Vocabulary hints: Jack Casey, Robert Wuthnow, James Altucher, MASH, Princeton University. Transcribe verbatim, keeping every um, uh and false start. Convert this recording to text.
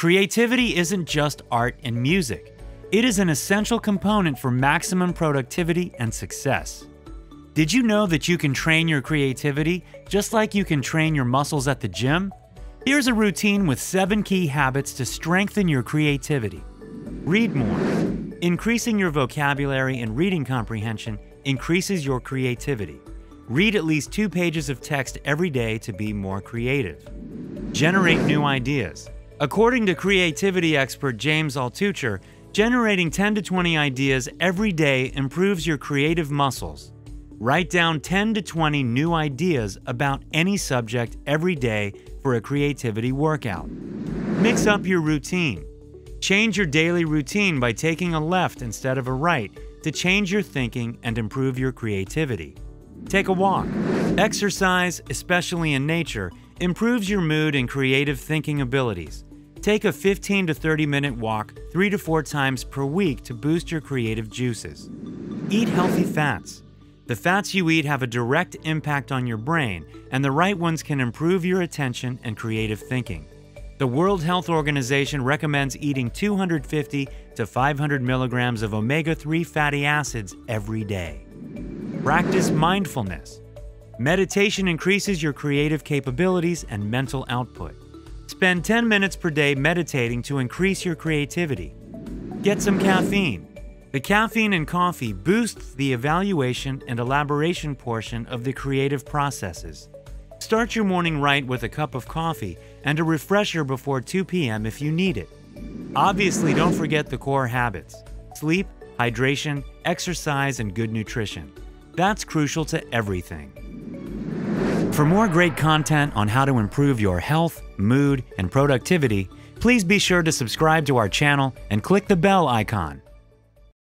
Creativity isn't just art and music. It is an essential component for maximum productivity and success. Did you know that you can train your creativity just like you can train your muscles at the gym? Here's a routine with seven key habits to strengthen your creativity. Read more. Increasing your vocabulary and reading comprehension increases your creativity. Read at least two pages of text every day to be more creative. Generate new ideas. According to creativity expert James Altucher, generating ten to twenty ideas every day improves your creative muscles. Write down ten to twenty new ideas about any subject every day for a creativity workout. Mix up your routine. Change your daily routine by taking a left instead of a right to change your thinking and improve your creativity. Take a walk. Exercise, especially in nature, improves your mood and creative thinking abilities. Take a fifteen to thirty minute walk three to four times per week to boost your creative juices. Eat healthy fats. The fats you eat have a direct impact on your brain, and the right ones can improve your attention and creative thinking. The World Health Organization recommends eating two hundred fifty to five hundred milligrams of omega three fatty acids every day. Practice mindfulness. Meditation increases your creative capabilities and mental output. Spend ten minutes per day meditating to increase your creativity. Get some caffeine. The caffeine in coffee boosts the evaluation and elaboration portion of the creative processes. Start your morning right with a cup of coffee and a refresher before two P M if you need it. Obviously, don't forget the core habits: sleep, hydration, exercise, and good nutrition. That's crucial to everything. For more great content on how to improve your health, mood, and productivity, please be sure to subscribe to our channel and click the bell icon.